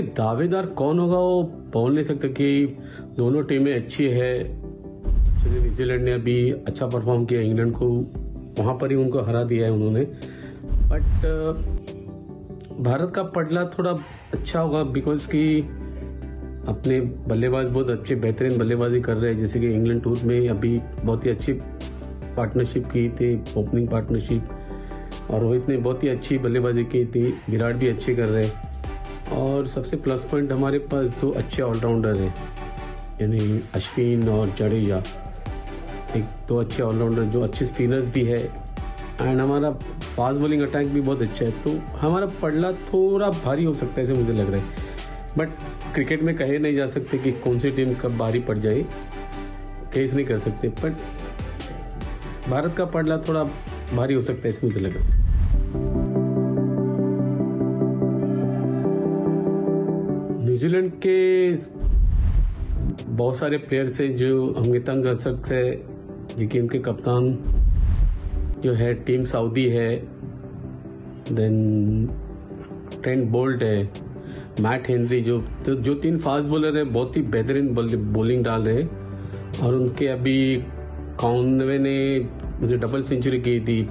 लिए दावेदार कौन होगा वो बोल नहीं सकते कि दोनों टीमें अच्छी है। चलिए न्यूजीलैंड ने अभी अच्छा परफॉर्म किया, इंग्लैंड को वहाँ पर ही उनको हरा दिया है उन्होंने, बट भारत का पटला थोड़ा अच्छा होगा बिकॉज कि अपने बल्लेबाज बहुत अच्छे बेहतरीन बल्लेबाजी कर रहे हैं। जैसे कि इंग्लैंड टूर में अभी बहुत ही अच्छी पार्टनरशिप की थी, ओपनिंग पार्टनरशिप, और रोहित ने बहुत ही अच्छी बल्लेबाजी की थी, विराट भी अच्छे कर रहे हैं। और सबसे प्लस पॉइंट हमारे पास दो अच्छे ऑलराउंडर हैं, यानी अश्विन और जडेजा, एक दो अच्छे ऑलराउंडर जो अच्छे स्पिनर्स भी है, एंड हमारा फास्ट बॉलिंग अटैक भी बहुत अच्छा है। तो हमारा पड़ला थोड़ा भारी हो सकता है ऐसे मुझे लग रहा है, बट क्रिकेट में कहे नहीं जा सकते कि कौन सी टीम कब भारी पड़ जाए, केस नहीं कर सकते, बट भारत का पड़ला थोड़ा भारी हो सकता है इसमें मुझे लग रहा है। न्यूजीलैंड के बहुत सारे प्लेयर्स हैं जो हमें तंग कर सकते हैं, लेकिन उनके कप्तान जो है टीम साउदी है, देन ट्रेंट बोल्ट है, मैट हेनरी, जो तीन फास्ट बॉलर है बहुत ही बेहतरीन बॉलिंग डाल रहे हैं। और उनके अभी कॉनवे ने मुझे डबल सेंचुरी की थी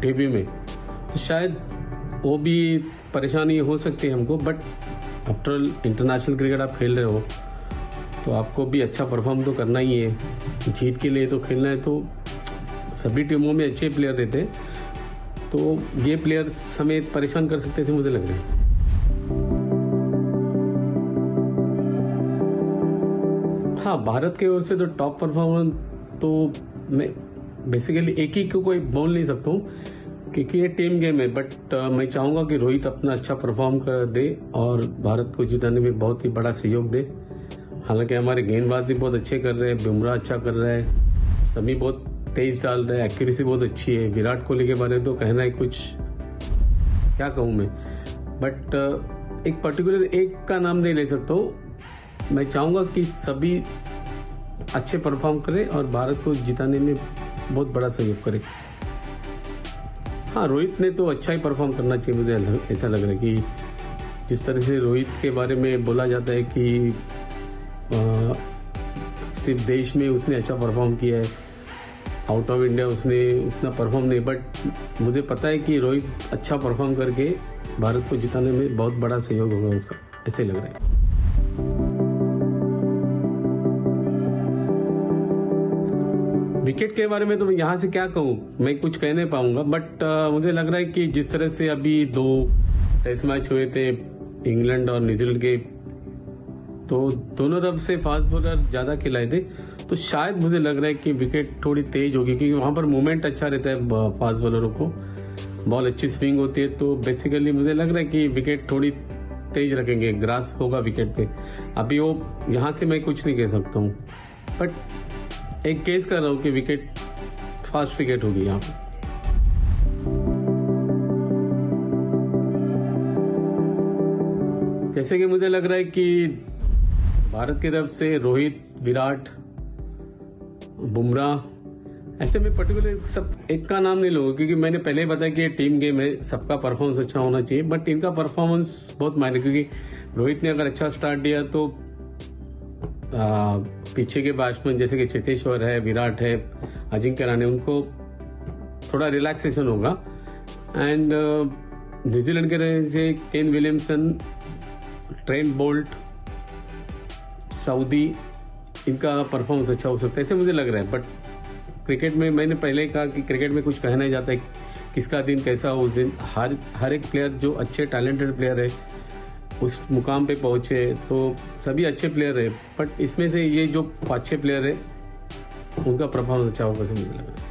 डेब्यू में, तो शायद वो भी परेशानी हो सकती है हमको, but after all international cricket आप खेल रहे हो तो आपको भी अच्छा परफॉर्म तो करना ही है, जीत के लिए तो खेलना है। तो सभी टीमों में अच्छे प्लेयर रहते हैं, तो ये प्लेयर्स हमें परेशान कर सकते थे मुझे लग रहा है। हाँ, भारत की ओर से तो टॉप परफॉर्मर तो मैं बेसिकली एक ही को कोई बोल नहीं सकता हूँ क्योंकि ये टीम गेम है, बट मैं चाहूँगा कि रोहित अपना अच्छा परफॉर्म कर दे और भारत को जिताने में बहुत ही बड़ा सहयोग दे। हालांकि हमारे गेंदबाज भी बहुत अच्छे कर रहे हैं, बुमराह अच्छा कर रहा है, सभी बहुत तेज डाल रहे हैं, एक्यूरेसी बहुत अच्छी है। विराट कोहली के बारे में तो कहना है कुछ क्या कहूँ मैं, बट एक पर्टिकुलर एक का नाम नहीं ले सकता हूँ। मैं चाहूँगा कि सभी अच्छे परफॉर्म करें और भारत को जिताने में बहुत बड़ा सहयोग करें। हाँ, रोहित ने तो अच्छा ही परफॉर्म करना चाहिए, मुझे ऐसा लग रहा है कि जिस तरह से रोहित के बारे में बोला जाता है कि सिर्फ देश में उसने अच्छा परफॉर्म किया है, आउट ऑफ इंडिया उसने उतना परफॉर्म नहीं, बट मुझे पता है कि रोहित अच्छा परफॉर्म करके भारत को जिताने में बहुत बड़ा सहयोग होगा उसका, ऐसे लग रहा है। विकेट के बारे में तो मैं यहाँ से क्या कहूँ, मैं कुछ कह नहीं पाऊंगा, बट मुझे लग रहा है कि जिस तरह से अभी दो टेस्ट मैच हुए थे इंग्लैंड और न्यूजीलैंड के, तो दोनों तरफ से फास्ट बॉलर ज़्यादा खिलाए थे, तो शायद मुझे लग रहा है कि विकेट थोड़ी तेज होगी क्योंकि वहाँ पर मूवमेंट अच्छा रहता है, फास्ट बॉलरों को बॉल अच्छी स्विंग होती है, तो बेसिकली मुझे लग रहा है कि विकेट थोड़ी तेज रखेंगे, ग्रास होगा विकेट पे। अभी वो यहाँ से मैं कुछ नहीं कह सकता हूँ, बट एक केस कर रहा हूँ कि विकेट फास्ट विकेट होगी यहाँ पर। जैसे कि मुझे लग रहा है कि भारत की तरफ से रोहित, विराट, बुमराह, ऐसे में पर्टिकुलर सब एक का नाम नहीं लूंगा क्योंकि मैंने पहले ही बताया कि ये टीम गेम है, सबका परफॉर्मेंस अच्छा होना चाहिए, बट इनका परफॉर्मेंस बहुत मायने, क्योंकि रोहित ने अगर अच्छा स्टार्ट दिया तो पीछे के बैट्समैन जैसे कि चेतेश्वर है, विराट है, अजिंक्य राणे, उनको थोड़ा रिलैक्सेशन होगा। एंड न्यूजीलैंड के रहने से Kane Williamson, Trent Boult, Southee, इनका परफॉर्मेंस अच्छा हो सकता है ऐसे मुझे लग रहा है, बट क्रिकेट में मैंने पहले कहा कि क्रिकेट में कुछ कहा नहीं जाता है किसका दिन कैसा हो, उस दिन हर एक प्लेयर जो अच्छे टैलेंटेड प्लेयर है उस मुकाम पे पहुँचे, तो सभी अच्छे प्लेयर है, बट इसमें से ये जो 5-6 प्लेयर है उनका परफॉर्मेंस अच्छा होगा मुझे लग रहा है।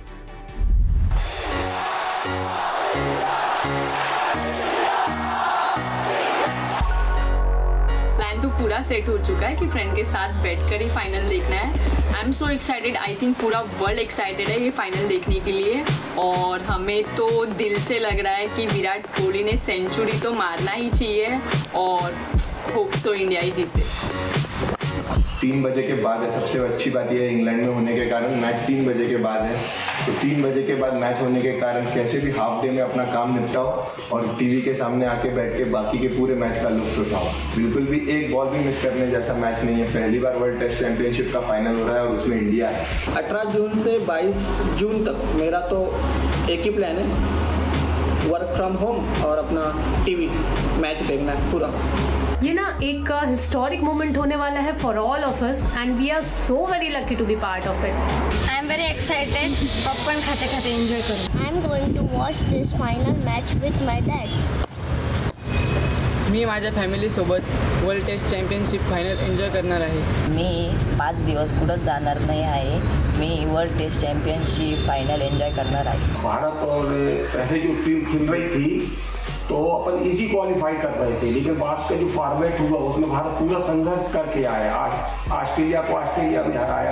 प्लान तो पूरा सेट हो चुका है कि फ्रेंड के साथ बैठ कर ही फाइनल देखना है। I am so excited, I think पूरा वर्ल्ड एक्साइटेड है ये फाइनल देखने के लिए, और हमें तो दिल से लग रहा है कि विराट कोहली ने सेंचुरी तो मारना ही चाहिए, और होप सो इंडिया ही जीते। 3 बजे के बाद है। सबसे अच्छी बात यह है इंग्लैंड में होने के कारण मैच 3 बजे के बाद है, तो 3 बजे के बाद मैच होने के कारण कैसे भी हाफ डे में अपना काम निपटाओ और टीवी के सामने आके बैठ के बाकी के पूरे मैच का लुत्फ उठाओ। बिल्कुल भी एक बॉल भी मिस करने जैसा मैच नहीं है। पहली बार वर्ल्ड टेस्ट चैंपियनशिप का फाइनल हो रहा है और उसमें इंडिया है। 18 जून से 22 जून तक मेरा तो एक ही प्लान है, वर्क फ्रॉम होम और अपना टीवी मैच देखना है पूरा। ये ना एक हिस्टोरिक मोमेंट होने वाला है for all of us and we are so very lucky to be part of it. I am very excited. Popcorn खाते खाते एंजॉय करो। I am going to watch this final match with my dad. मी माझ्या फॅमिलीसोबत world test championship final enjoy करणार आहे। मी 5 दिवस कुठंच जाणार नाही आहे, मी world test championship final enjoy करणार आहे। भारत और ऐसे जो टीम खेल रही थी तो अपन इजी क्वालिफाई कर रहे थे, लेकिन बाद का जो फॉर्मेट हुआ उसमें भारत पूरा संघर्ष करके आया। आज ऑस्ट्रेलिया को ऑस्ट्रेलिया में हराया।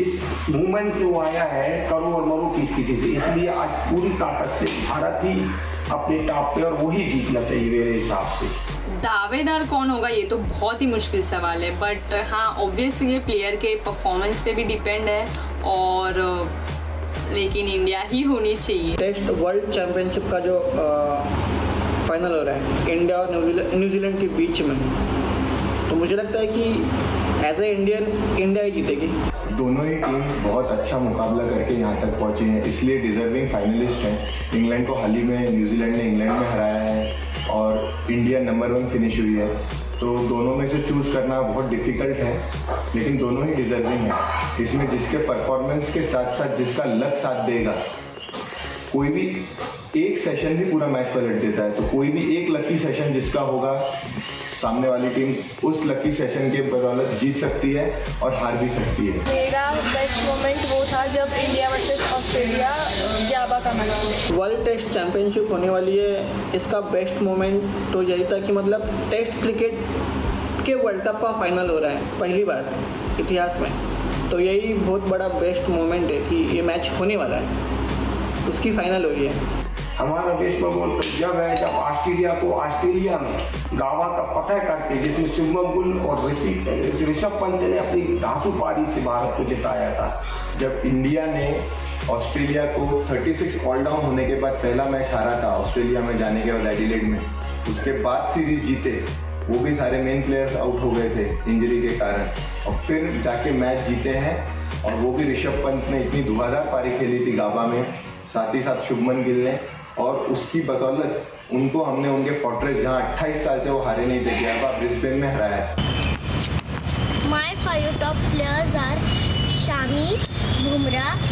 इस मूवमेंट से वो आया है करो और मरो की स्थिति से, इसलिए आज पूरी ताकत से भारत ही अपने टॉप पे और वही जीतना चाहिए मेरे हिसाब से। दावेदार कौन होगा ये तो बहुत ही मुश्किल सवाल है, बट हाँ ऑब्वियसली ये प्लेयर के परफॉर्मेंस पे भी डिपेंड है और लेकिन इंडिया ही होनी चाहिए। टेस्ट वर्ल्ड चैंपियनशिप का जो फाइनल हो रहा है इंडिया और न्यूजीलैंड के बीच में, तो मुझे लगता है कि एज ए इंडियन इंडिया ही जीतेगी। दोनों ही टीम बहुत अच्छा मुकाबला करके यहाँ तक पहुँचे हैं, इसलिए डिजर्विंग फाइनलिस्ट हैं। इंग्लैंड को हाल ही में न्यूजीलैंड ने इंग्लैंड में हराया है और इंडिया नंबर 1 फिनिश हुई है, तो दोनों में से चूज़ करना बहुत डिफ़िकल्ट है, लेकिन दोनों ही डिजर्विंग है। इसमें जिसके परफॉर्मेंस के साथ साथ जिसका लक साथ देगा, कोई भी एक सेशन भी पूरा मैच पलट देता है, तो कोई भी एक लकी सेशन जिसका होगा सामने वाली टीम उस लकी सेशन के बदौलत जीत सकती है और हार भी सकती है। मेरा बेस्ट मोमेंट वो था जब इंडिया वर्सेस ऑस्ट्रेलिया गाबा का मैच हुआ। वर्ल्ड टेस्ट चैंपियनशिप होने वाली है, इसका बेस्ट मोमेंट तो यही था कि मतलब टेस्ट क्रिकेट के वर्ल्ड कप का फाइनल हो रहा है पहली बार इतिहास में, तो यही बहुत बड़ा बेस्ट मोमेंट है कि ये मैच होने वाला है, उसकी फाइनल हो रही है। हमारा बेस्ट परफॉर्मेंस जब है जब ऑस्ट्रेलिया को ऑस्ट्रेलिया में गावा का पता करके, जिसमें शुभमन गिल और ऋषभ पंत ने अपनी धांसू पारी से भारत को जिताया था। जब इंडिया ने ऑस्ट्रेलिया को 36 ऑल डाउन होने के बाद पहला मैच हारा था ऑस्ट्रेलिया में जाने के बाद एडिलेड में, उसके बाद सीरीज जीते, वो भी सारे मेन प्लेयर्स आउट हो गए थे इंजरी के कारण, और फिर जाके मैच जीते हैं और वो भी ऋषभ पंत ने इतनी धुआंधार पारी खेली थी गावा में, साथ ही साथ शुभमन गिल ने, और उसकी बदौलत उनको हमने उनके फोर्ट्रेस जहां 28 साल से वो हारे नहीं थे अब आप ब्रिस्बेन में हराया है। My five top players are Shami, Bumrah,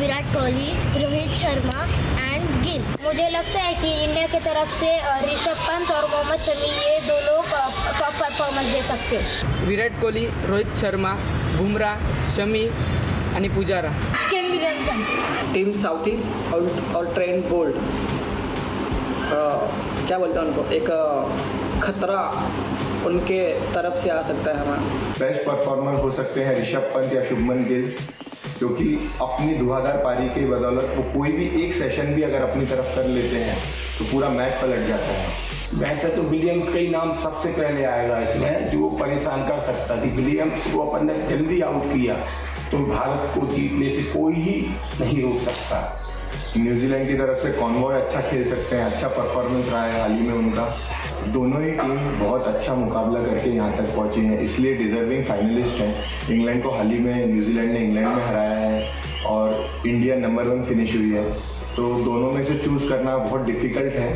Virat Kohli, Rohit Sharma and Gill. मुझे लगता है कि इंडिया की तरफ से ऋषभ पंत और मोहम्मद शमी ये दो लोग टॉप परफॉर्मेंस दे सकते हैं। विराट कोहली, रोहित शर्मा, बुमराह, शमी आणि Pujara. Kane Williamson, Tim Southee और ट्रेंट बोल्ट, क्या बोलता है उनको, एक खतरा उनके तरफ से आ सकता है। हमारा बेस्ट परफॉर्मर हो सकते हैं ऋषभ पंत या शुभमन गिल, क्योंकि अपनी धुआंधार पारी की बदौलत वो कोई भी एक सेशन भी अगर अपनी तरफ कर लेते हैं तो पूरा मैच पलट जाता है। वैसे तो विलियम्स का ही नाम सबसे पहले आएगा इसमें, जो परेशान कर सकता थी। विलियम्स को अपन ने जल्दी आउट किया तो भारत को जीतने से कोई ही नहीं रोक सकता। न्यूजीलैंड की तरफ से कॉनवे अच्छा खेल सकते हैं, अच्छा परफॉर्मेंस रहा है हाल ही में उनका। दोनों ही टीम बहुत अच्छा मुकाबला करके यहाँ तक पहुँची हैं, इसलिए डिजर्विंग फाइनलिस्ट हैं। इंग्लैंड को हाल ही में न्यूजीलैंड ने इंग्लैंड में हराया है और इंडिया नंबर 1 फिनिश हुई है, तो दोनों में से चूज़ करना बहुत डिफ़िकल्ट है,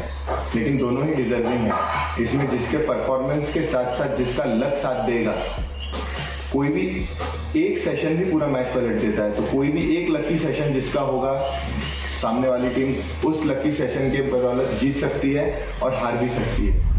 लेकिन दोनों ही डिजर्विंग है। इसमें जिसके परफॉर्मेंस के साथ साथ जिसका लक साथ देगा, कोई भी एक सेशन भी पूरा मैच पलट देता है, तो कोई भी एक लकी सेशन जिसका होगा सामने वाली टीम उस लकी सेशन के बदौलत जीत सकती है और हार भी सकती है।